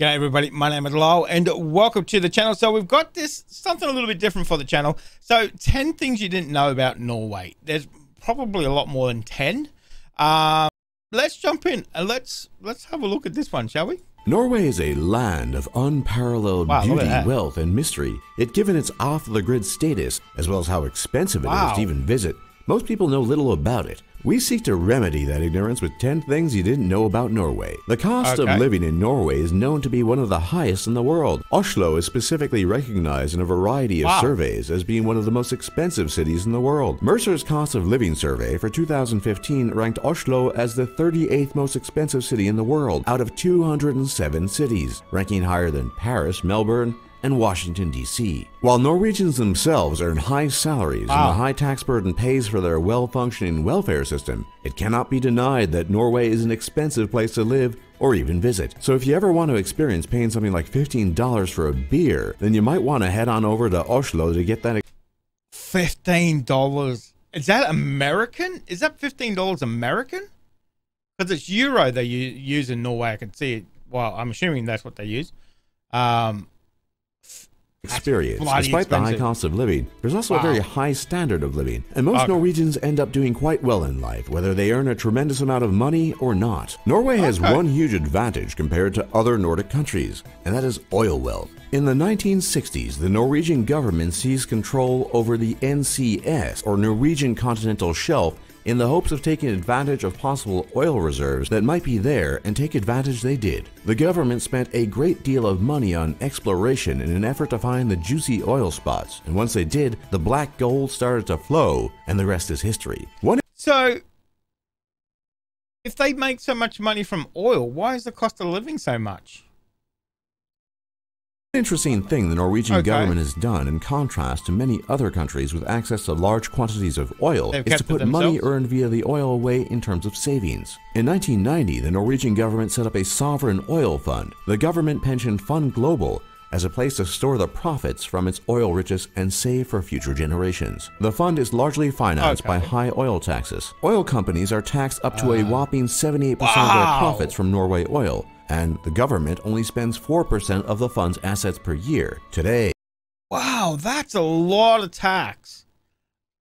G'day everybody, my name is Lyle and welcome to the channel. So we've got this something a little bit different for the channel. So 10 things you didn't know about Norway. There's probably a lot more than 10. Let's jump in and let's have a look at this one, shall we? Norway is a land of unparalleled beauty, wealth and mystery. It given its off-the-grid status, as well as how expensive it is to even visit, most people know little about it. We seek to remedy that ignorance with 10 things you didn't know about Norway. The cost of living in Norway is known to be one of the highest in the world. Oslo is specifically recognized in a variety of surveys as being one of the most expensive cities in the world. Mercer's cost of living survey for 2015 ranked Oslo as the 38th most expensive city in the world out of 207 cities, ranking higher than Paris, Melbourne, and Washington, D.C. While Norwegians themselves earn high salaries and the high tax burden pays for their well-functioning welfare system, it cannot be denied that Norway is an expensive place to live or even visit. So if you ever want to experience paying something like $15 for a beer, then you might want to head on over to Oslo to get that. $15. Is that American? Is that $15 American? Because it's euro they use in Norway. I can see it. Well, I'm assuming that's what they use. Experience. Despite the high cost of living, there's also a very high standard of living, and most Norwegians end up doing quite well in life, whether they earn a tremendous amount of money or not. Norway has one huge advantage compared to other Nordic countries, and that is oil wealth. In the 1960s, the Norwegian government seized control over the NCS, or Norwegian Continental Shelf, in the hopes of taking advantage of possible oil reserves that might be there, and take advantage they did. The government spent a great deal of money on exploration in an effort to find the juicy oil spots, and once they did, the black gold started to flow, and the rest is history. So, if they make so much money from oil, why is the cost of living so much? An interesting thing the Norwegian government has done, in contrast to many other countries with access to large quantities of oil, is to put money earned via the oil away in terms of savings. In 1990, the Norwegian government set up a sovereign oil fund, the Government Pension Fund Global, as a place to store the profits from its oil riches and save for future generations. The fund is largely financed by high oil taxes. Oil companies are taxed up to a whopping 78% of their profits from Norway oil, and the government only spends 4% of the fund's assets per year today. Wow, that's a lot of tax.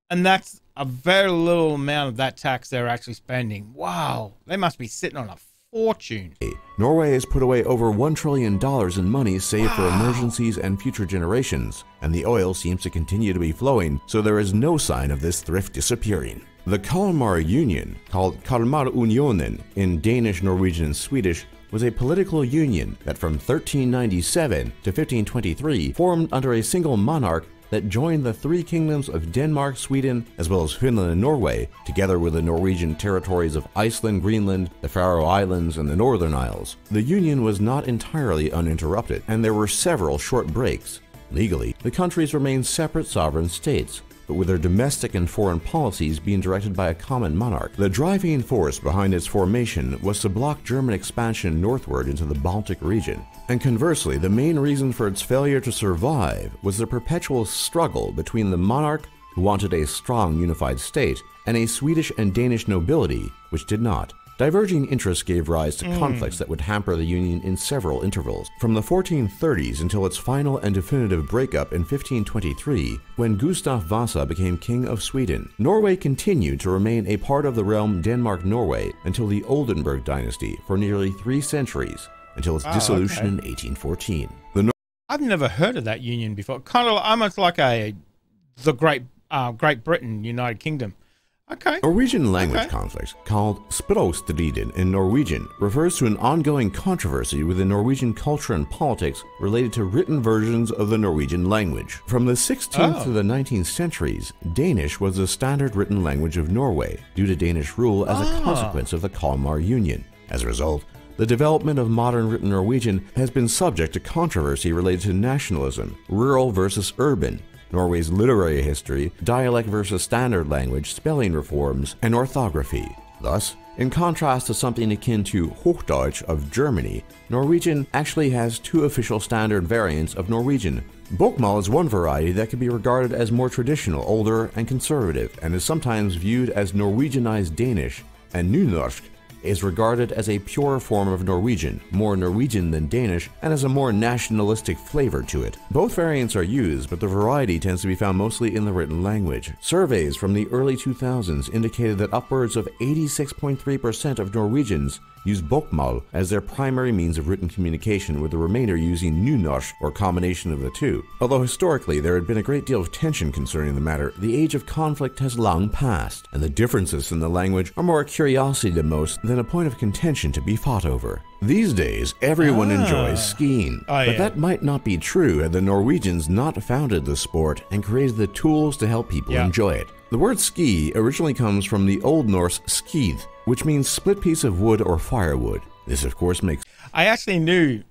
And that's a very little amount of that tax they're actually spending. Wow, they must be sitting on a fortune. Norway has put away over $1 trillion in money saved for emergencies and future generations, and the oil seems to continue to be flowing, so there is no sign of this thrift disappearing. The Kalmar Union, called Kalmar Unionen in Danish, Norwegian, and Swedish, was a political union that from 1397 to 1523 formed under a single monarch that joined the three kingdoms of Denmark, Sweden, as well as Finland and Norway, together with the Norwegian territories of Iceland, Greenland, the Faroe Islands, and the Northern Isles. The union was not entirely uninterrupted, and there were several short breaks. Legally, the countries remained separate sovereign states, but with their domestic and foreign policies being directed by a common monarch. The driving force behind its formation was to block German expansion northward into the Baltic region. And conversely, the main reason for its failure to survive was the perpetual struggle between the monarch, who wanted a strong unified state, and a Swedish and Danish nobility, which did not. Diverging interests gave rise to conflicts that would hamper the union in several intervals, from the 1430s until its final and definitive breakup in 1523, when Gustav Vasa became king of Sweden. Norway continued to remain a part of the realm Denmark-Norway until the Oldenburg dynasty for nearly 3 centuries, until its dissolution in 1814. I've never heard of that union before. Kind of almost like the Great Britain, United Kingdom. Norwegian language conflicts, called Språstriden in Norwegian, refers to an ongoing controversy within Norwegian culture and politics related to written versions of the Norwegian language. From the 16th to the 19th centuries, Danish was the standard written language of Norway due to Danish rule as a consequence of the Kalmar Union. As a result, the development of modern written Norwegian has been subject to controversy related to nationalism, rural versus urban, Norway's literary history, dialect versus standard language, spelling reforms, and orthography. Thus, in contrast to something akin to Hochdeutsch of Germany, Norwegian actually has 2 official standard variants of Norwegian. Bokmål is one variety that can be regarded as more traditional, older, and conservative, and is sometimes viewed as Norwegianized Danish, and Nynorsk, is regarded as a pure form of Norwegian, more Norwegian than Danish, and has a more nationalistic flavor to it. Both variants are used, but the variety tends to be found mostly in the written language. Surveys from the early 2000s indicated that upwards of 86.3% of Norwegians use Bokmål as their primary means of written communication, with the remainder using Nynorsk, or combination of the two. Although historically there had been a great deal of tension concerning the matter, the age of conflict has long passed, and the differences in the language are more a curiosity to most than a point of contention to be fought over. These days, everyone enjoys skiing, but that might not be true had the Norwegians not founded the sport and created the tools to help people enjoy it. The word ski originally comes from the Old Norse skid, which means split piece of wood or firewood. This, of course, makes I actually knew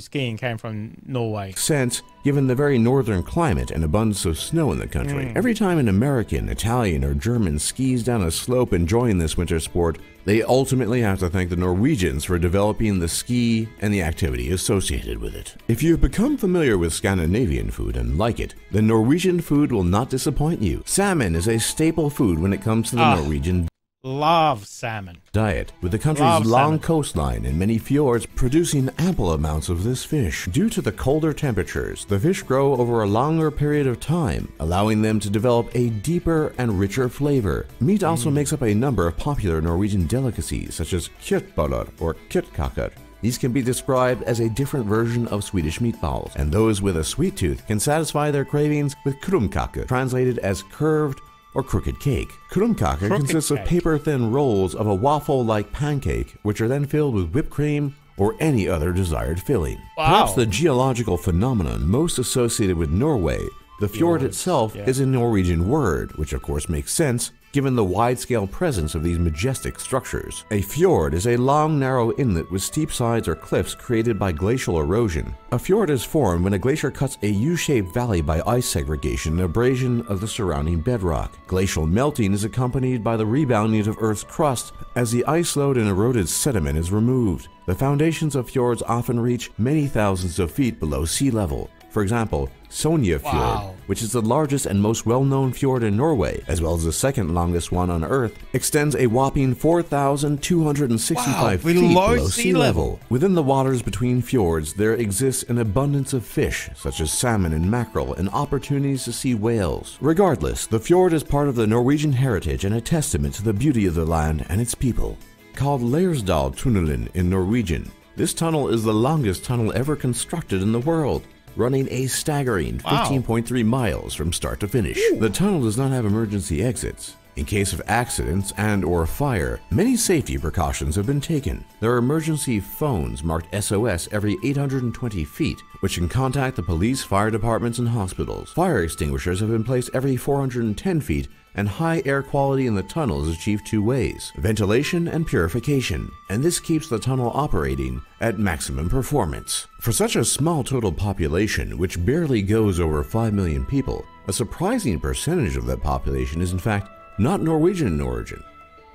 skiing came from Norway. Sense, given the very northern climate and abundance of snow in the country. Every time an American, Italian, or German skis down a slope enjoying this winter sport, they ultimately have to thank the Norwegians for developing the ski and the activity associated with it. If you've become familiar with Scandinavian food and like it, then Norwegian food will not disappoint you. Salmon is a staple food when it comes to the Norwegian love salmon diet, with the country's long coastline and many fjords producing ample amounts of this fish. Due to the colder temperatures, the fish grow over a longer period of time, allowing them to develop a deeper and richer flavor. Meat also makes up a number of popular Norwegian delicacies, such as kjøttboller or kjøttkaker. These can be described as a different version of Swedish meatballs, and those with a sweet tooth can satisfy their cravings with krumkake, translated as curved or crooked cake. Krumkake consists of paper-thin rolls of a waffle-like pancake, which are then filled with whipped cream or any other desired filling. Perhaps the geological phenomenon most associated with Norway, the fjord itself, is a Norwegian word, which of course makes sense given the wide-scale presence of these majestic structures. A fjord is a long, narrow inlet with steep sides or cliffs created by glacial erosion. A fjord is formed when a glacier cuts a U-shaped valley by ice segregation and abrasion of the surrounding bedrock. Glacial melting is accompanied by the rebounding of Earth's crust as the ice load and eroded sediment is removed. The foundations of fjords often reach many thousands of feet below sea level. For example, Sognefjord, which is the largest and most well-known fjord in Norway, as well as the second longest one on Earth, extends a whopping 4,265 feet below sea level. Within the waters between fjords, there exists an abundance of fish, such as salmon and mackerel, and opportunities to see whales. Regardless, the fjord is part of the Norwegian heritage and a testament to the beauty of the land and its people. Called Lærdal Tunnelen in Norwegian, this tunnel is the longest tunnel ever constructed in the world, running a staggering 15.3 miles from start to finish. The tunnel does not have emergency exits. In case of accidents and or fire, many safety precautions have been taken. There are emergency phones marked SOS every 820 feet, which can contact the police, fire departments, and hospitals. Fire extinguishers have been placed every 410 feet, and high air quality in the tunnel is achieved two ways: ventilation and purification, and this keeps the tunnel operating at maximum performance. For such a small total population, which barely goes over 5 million people, a surprising percentage of that population is in fact not Norwegian in origin,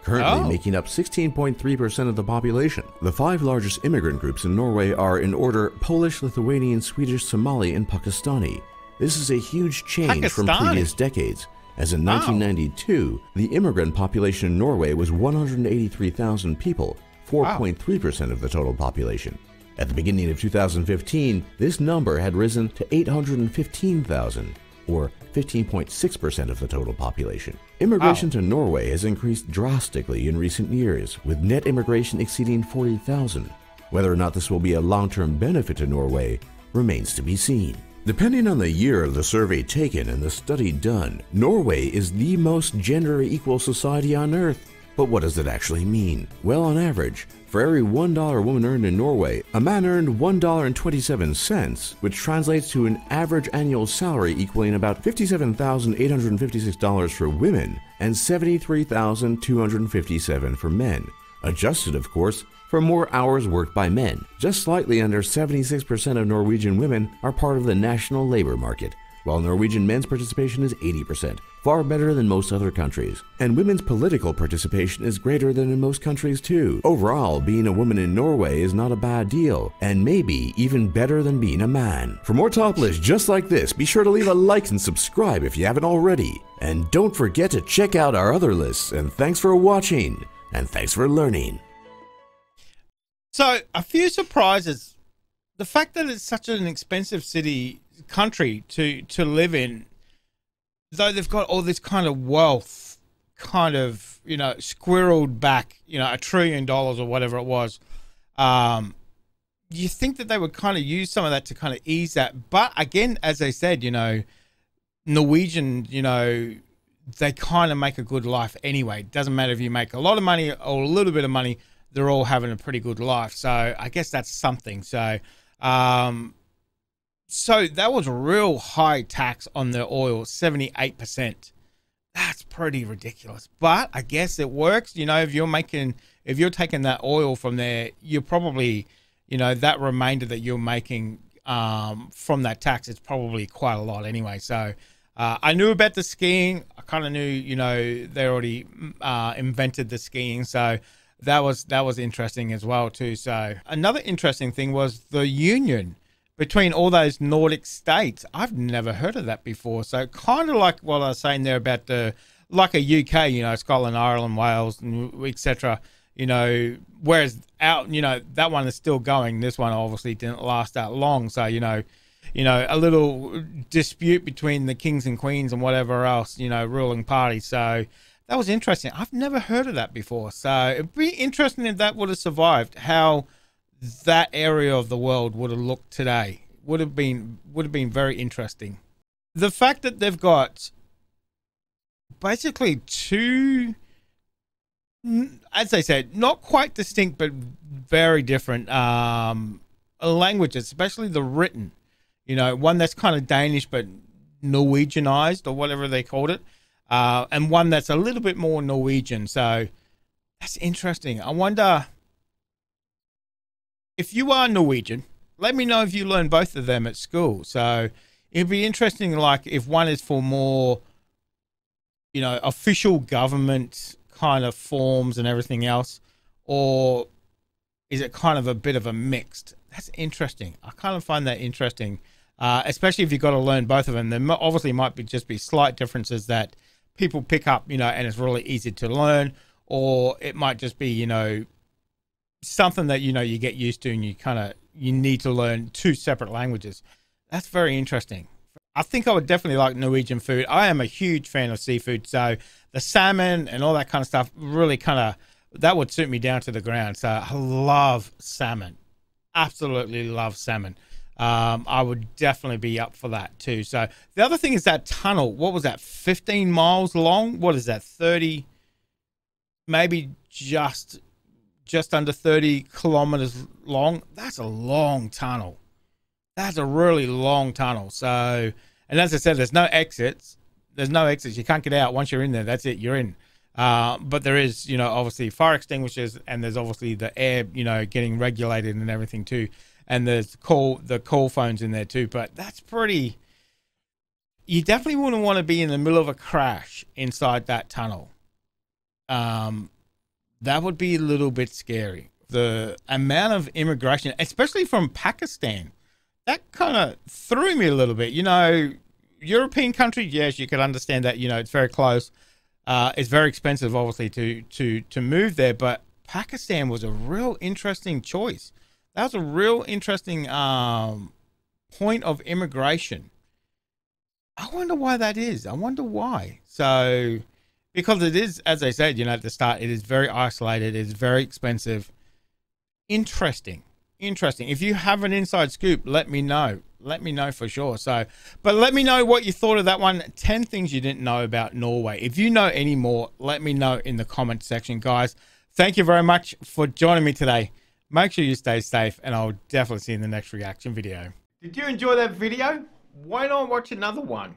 currently making up 16.3% of the population. The 5 largest immigrant groups in Norway are, in order, Polish, Lithuanian, Swedish, Somali, and Pakistani. This is a huge change from previous decades, as in 1992, the immigrant population in Norway was 183,000 people, 4.3% of the total population. At the beginning of 2015, this number had risen to 815,000, or 15.6% of the total population. Immigration to Norway has increased drastically in recent years, with net immigration exceeding 40,000. Whether or not this will be a long-term benefit to Norway remains to be seen. Depending on the year of the survey taken and the study done, Norway is the most gender-equal society on Earth. But what does it actually mean? Well, on average, for every $1 a woman earned in Norway, a man earned $1.27, which translates to an average annual salary equaling about $57,856 for women and $73,257 for men, adjusted, of course, for more hours worked by men. Just slightly under 76% of Norwegian women are part of the national labor market, while Norwegian men's participation is 80%, far better than most other countries. And women's political participation is greater than in most countries too. Overall, being a woman in Norway is not a bad deal, and maybe even better than being a man. For more top lists just like this, be sure to leave a like and subscribe if you haven't already. And don't forget to check out our other lists, and thanks for watching, and thanks for learning. So a few surprises. The fact that it's such an expensive country to live in, though they've got all this kind of wealth kind of, you know, squirreled back, you know, $1 trillion or whatever it was. You think that they would kind of use some of that to kind of ease that. But again, as I said, you know, Norwegian, you know, they kind of make a good life anyway. It doesn't matter if you make a lot of money or a little bit of money, they're all having a pretty good life. So I guess that's something. So, so that was a real high tax on their oil, 78%. That's pretty ridiculous, but I guess it works. You know, if you're taking that oil from there, you're probably, you know, that remainder that you're making from that tax, it's probably quite a lot anyway. So I knew about the skiing. I kind of knew, you know, they already invented the skiing. So that was interesting as well too. So another interesting thing was the union between all those Nordic states. I've never heard of that before. So kind of like what I was saying there about like a UK, you know, Scotland, Ireland, Wales, and et cetera, you know, whereas out, you know, that one is still going. This one obviously didn't last that long. So, you know, a little dispute between the kings and queens and whatever else, you know, ruling party. So that was interesting. I've never heard of that before. So it'd be interesting if that would have survived, how that area of the world would have looked today. Would have been very interesting. The fact that they've got basically two, as I said, not quite distinct but very different languages, especially the written, you know, one that's kind of Danish but Norwegianized or whatever they called it, and one that's a little bit more Norwegian. So that's interesting. I wonder, if you are Norwegian, let me know if you learn both of them at school. So it'd be interesting, like if one is for more, you know, official government kind of forms and everything else, or is it kind of a bit of a mixed? That's interesting. I kind of find that interesting, especially if you've got to learn both of them. There obviously might be just be slight differences that people pick up, you know, and it's really easy to learn, or it might just be, you know, something that, you know, you get used to and you kind of, you need to learn two separate languages. That's very interesting. I think I would definitely like Norwegian food. I am a huge fan of seafood. So the salmon and all that kind of stuff really kind of, that would suit me down to the ground. So I love salmon. Absolutely love salmon. I would definitely be up for that too. So the other thing is that tunnel. What was that? 15 miles long? What is that? 30, maybe just under 30 kilometers long. That's a long tunnel. That's a really long tunnel. So, and as I said, there's no exits. There's no exits. You can't get out. Once you're in there, that's it. You're in. But there is, you know, obviously fire extinguishers, and there's obviously the air, you know, getting regulated and everything too. And there's the call phones in there too. But that's pretty, you definitely wouldn't want to be in the middle of a crash inside that tunnel. That would be a little bit scary. The amount of immigration, especially from Pakistan, that kind of threw me a little bit. You know, European countries, yes, you could understand that, you know, it's very close. It's very expensive, obviously, to move there. But Pakistan was a real interesting choice. That was a real interesting point of immigration. I wonder why that is. I wonder why. So, because it is, as I said, you know, at the start, it is very isolated. It's very expensive. Interesting. Interesting. If you have an inside scoop, let me know. Let me know for sure. So, but let me know what you thought of that one. 10 things you didn't know about Norway. If you know any more, let me know in the comment section, guys. Thank you very much for joining me today. Make sure you stay safe, and I'll definitely see you in the next reaction video. Did you enjoy that video? Why not watch another one?